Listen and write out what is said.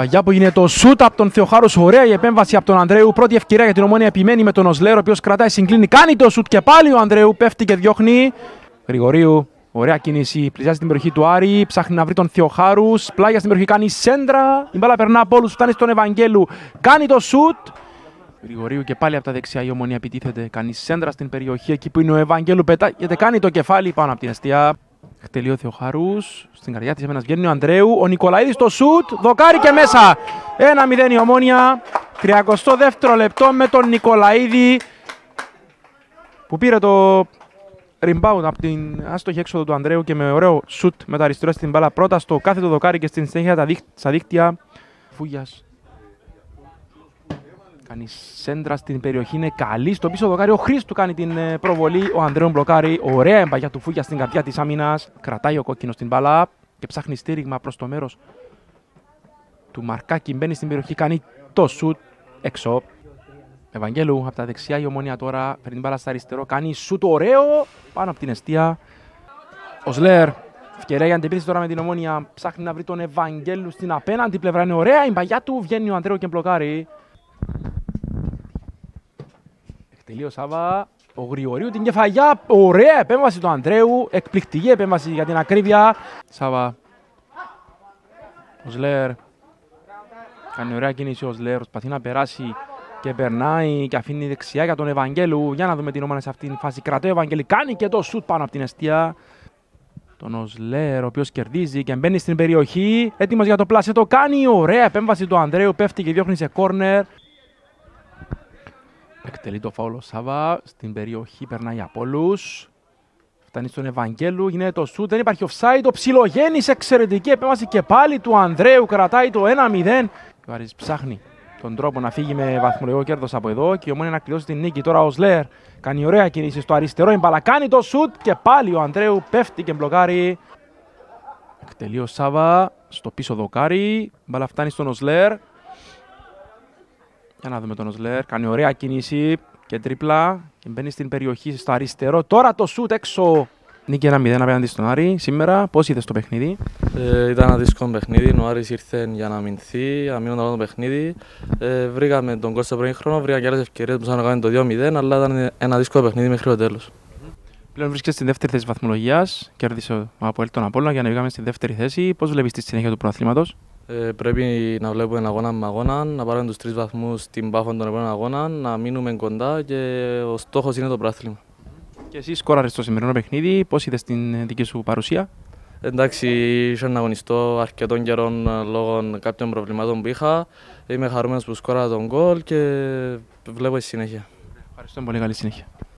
Παγιά που γίνεται το σούτ από τον Θεοχάρους. Ωραία η επέμβαση από τον Ανδρέου. Πρώτη ευκαιρία για την Ομονία, επιμένει με τον Οσλέρο, ο οποίος κρατάει, συγκλίνει, κάνει το σούτ και πάλι ο Ανδρέου. Πέφτει και διώχνει. Γρηγορίου. Ωραία κίνηση. Πλησιάζει την περιοχή του Άρη. Ψάχνει να βρει τον Θεοχάρους. Πλάγια στην περιοχή, κάνει σέντρα. Η μπάλα περνά από όλους. Φτάνει στον Ευαγγέλου. Κάνει το σούτ. Γρηγορίου και πάλι από τα δεξιά η Ομονία επιτίθεται. Κάνει σέντρα στην περιοχή εκεί που είναι ο Ευαγγέλου. Πετάγεται, κάνει το κεφάλι πάνω από την αιστεία. Χτελεί ο Θεοχάρους. Στην καρδιά της έμενας βγαίνει ο Ανδρέου. Ο Νικολαΐδης το σουτ. Δοκάρι και μέσα. 1-0 η Ομόνια. 32 λεπτό με τον Νικολαΐδη που πήρε το rebound από την άστοχη έξοδο του Ανδρέου και με ωραίο σουτ με τα αριστερά στην μπάλα. Πρώτα στο κάθετο δοκάρι και στην συνέχεια στα δίχτυα. Φούγιας. Κάνει σέντρα στην περιοχή, είναι καλή στο πίσω δοκάρι. Ο Χρήστου κάνει την προβολή. Ο Ανδρέων μπλοκάρει. Ωραία εμπαγιά του Φούγια στην καρδιά της άμυνας. Κρατάει ο κόκκινος την μπάλα και ψάχνει στήριγμα προς το μέρος του Μαρκάκη. Μπαίνει στην περιοχή, κάνει το σουτ έξω. Ευαγγέλου από τα δεξιά η Ομονία τώρα. Παίρνει την μπάλα στα αριστερό. Κάνει σουτ ωραίο πάνω από την αιστεία. Ο Σλερ. Ευκαιρία για αντεπίθεση τώρα με την Ομονία. Ψάχνει να βρει τον Ευαγγέλου στην απέναντι πλευρά. Είναι ωραία εμπαγιά του. Βγαίνει ο Ανδρέου και μπλοκάρει. Τελείω Σάβα, ο Γρηγορίου την κεφαλιά, ωραία επέμβαση του Ανδρέου, εκπληκτική επέμβαση για την ακρίβεια. Σάβα, ο Σλερ, κάνει ωραία κίνηση ο Σλερ, προσπαθεί να περάσει και περνάει και αφήνει δεξιά για τον Ευαγγέλου. Για να δούμε την ομάδα σε αυτήν την φάση, κρατάει ο Ευαγγέλου, κάνει και το σουτ πάνω από την αιστεία. Τον Οσλέρο, ο οποίος κερδίζει και μπαίνει στην περιοχή, έτοιμος για το πλάσιο, το κάνει, ωραία επέμβαση του Ανδρέου, πέφτει και διώχνει σε κόρνερ. Εκτελεί το φάουλο Σάβα, στην περιοχή περνάει από όλους. Φτάνει στον Ευαγγέλου, γίνεται το σουτ, δεν υπάρχει offside. Ο Ψυλογέννης, εξαιρετική επέμβαση και πάλι του Ανδρέου, κρατάει το 1-0. Ο Άρης ψάχνει τον τρόπο να φύγει με βαθμολογικό κέρδος από εδώ και ο Ομόνια να κλειδώσει την νίκη. Τώρα ο Σλερ κάνει ωραία κίνηση στο αριστερό, η μπαλά κάνει το σουτ και πάλι ο Ανδρέου πέφτει και μπλοκάρει. Εκτελεί ο Σάβα, στο πίσω δοκάρι, μπαλά φτάνει στον Οσλέρ. Για να δούμε τον Οσλέρ, κάνει ωραία κίνηση και τρίπλα και μπαίνει στην περιοχή στα αριστερό. Τώρα το σουτ έξω. Νίκη 1-0 απέναντι στον Άρη. Σήμερα πώς είδες το παιχνίδι? Ήταν ένα δύσκολο παιχνίδι. Ο Άρης ήρθε για να αμυνθεί, αμυνόταν το παιχνίδι. Βρήκαμε τον Κώστα πριν χρόνο, βρήκα και άλλες ευκαιρίες που να κάνουμε το 2-0, αλλά ήταν ένα δύσκολο παιχνίδι μέχρι το τέλος. Πλέον βρίσκεσαι στην δεύτερη θέση βαθμολογίας. Κέρδισε από τον Απόλλωνα για να βγάμε στη δεύτερη θέση. Πώς βλέπεις τη συνέχεια του πρωταθλήματος? Πρέπει να βλέπουμε αγώνα με αγώνα, να πάρουμε τους 3 βαθμούς στην Πάφο τον επόμενο αγώνα, να μείνουμε κοντά και ο στόχος είναι το πρωτάθλημα. Και εσύ σκόραρες στο σημερινό παιχνίδι, πώς είδες την δική σου παρουσία? Εντάξει, είχα να αγωνιστώ αρκετών καιρών λόγω κάποιων προβλημάτων που είχα. Είμαι χαρούμενος που σκόραρα τον γκολ και βλέπω στη συνέχεια. Ευχαριστώ πολύ, καλή συνέχεια.